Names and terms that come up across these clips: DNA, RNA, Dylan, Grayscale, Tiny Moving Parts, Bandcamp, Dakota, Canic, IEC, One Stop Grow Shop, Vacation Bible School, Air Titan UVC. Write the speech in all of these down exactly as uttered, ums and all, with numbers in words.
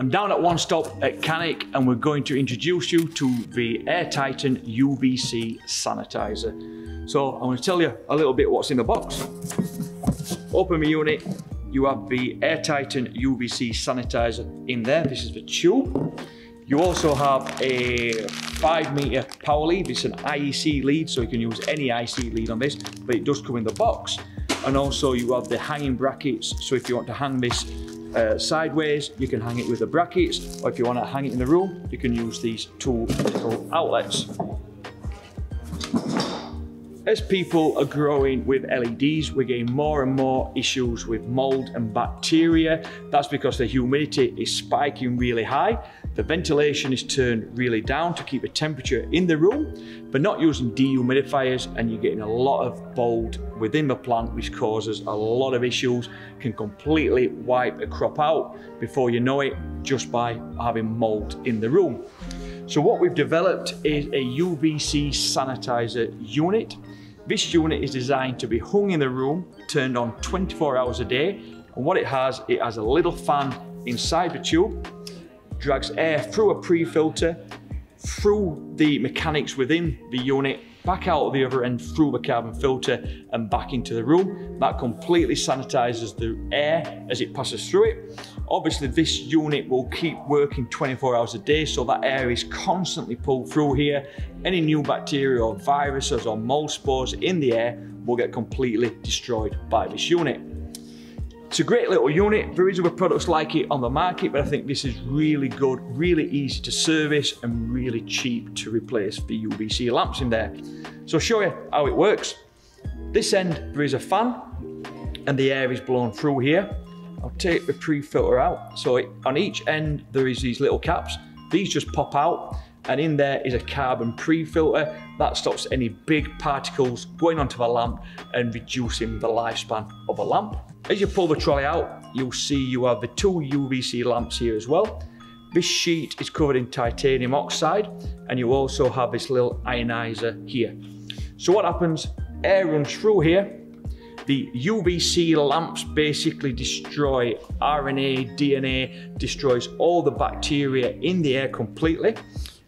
I'm down at one stop at Canic and we're going to introduce you to the Air Titan U V C sanitizer. So I'm going to tell you a little bit what's in the box. Open the unit, you have the Air Titan U V C sanitizer in there. This is the tube. You also have a five meter power lead. It's an I E C lead, so you can use any I E C lead on this, but it does come in the box. And also you have the hanging brackets. So if you want to hang this Uh, sideways, you can hang it with the brackets, or if you want to hang it in the room, you can use these two little outlets. As people are growing with L E Ds, we're getting more and more issues with mold and bacteria. That's because the humidity is spiking really high. The ventilation is turned really down to keep the temperature in the room, but not using dehumidifiers, and you're getting a lot of mold within the plant, which causes a lot of issues, can completely wipe a crop out before you know it, just by having mold in the room. So what we've developed is a U V C sanitizer unit. This unit is designed to be hung in the room, turned on twenty-four hours a day. And what it has, it has a little fan inside the tube, drags air through a pre-filter, through the mechanics within the unit, back out of the other end through the carbon filter and back into the room. That completely sanitizes the air as it passes through it. Obviously this unit will keep working twenty-four hours a day, so that air is constantly pulled through here. Any new bacteria or viruses or mold spores in the air will get completely destroyed by this unit. It's a great little unit. There is other products like it on the market, but I think this is really good, really easy to service and really cheap to replace the U V C lamps in there. So I'll show you how it works. This end, there is a fan and the air is blown through here. I'll take the pre-filter out. So it, on each end, there is these little caps. These just pop out and in there is a carbon pre-filter. That stops any big particles going onto the lamp and reducing the lifespan of a lamp. As you pull the trolley out, you'll see you have the two U V C lamps here as well. This sheet is covered in titanium oxide, and you also have this little ionizer here. So what happens, air runs through here. The U V C lamps basically destroy R N A, D N A, destroys all the bacteria in the air completely.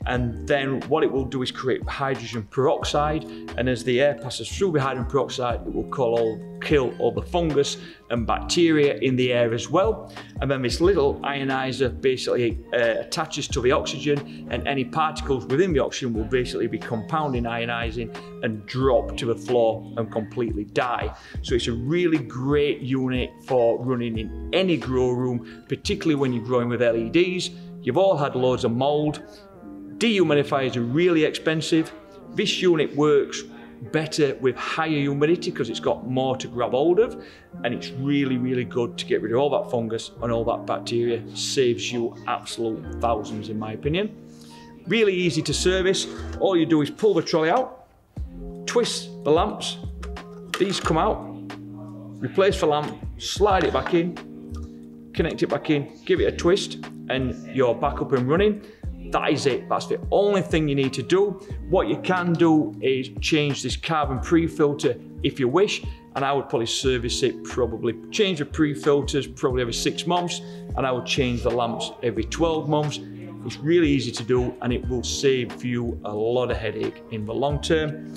And then what it will do is create hydrogen peroxide, and as the air passes through the hydrogen peroxide, it will kill all, kill all the fungus and bacteria in the air as well. And then this little ionizer basically uh, attaches to the oxygen, and any particles within the oxygen will basically be compounding, ionizing, and drop to the floor and completely die. So it's a really great unit for running in any grow room, particularly when you're growing with L E Ds. You've all had loads of mold. Dehumidifiers are really expensive. This unit works better with higher humidity because it's got more to grab hold of, and it's really, really good to get rid of all that fungus and all that bacteria. Saves you absolute thousands in my opinion. Really easy to service. All you do is pull the trolley out, twist the lamps, these come out, replace the lamp, slide it back in, connect it back in, give it a twist, and you're back up and running. That is it, that's the only thing you need to do. What you can do is change this carbon pre-filter if you wish, and I would probably service it, probably change the pre-filters probably every six months, and I would change the lamps every twelve months. It's really easy to do, and it will save you a lot of headache in the long term.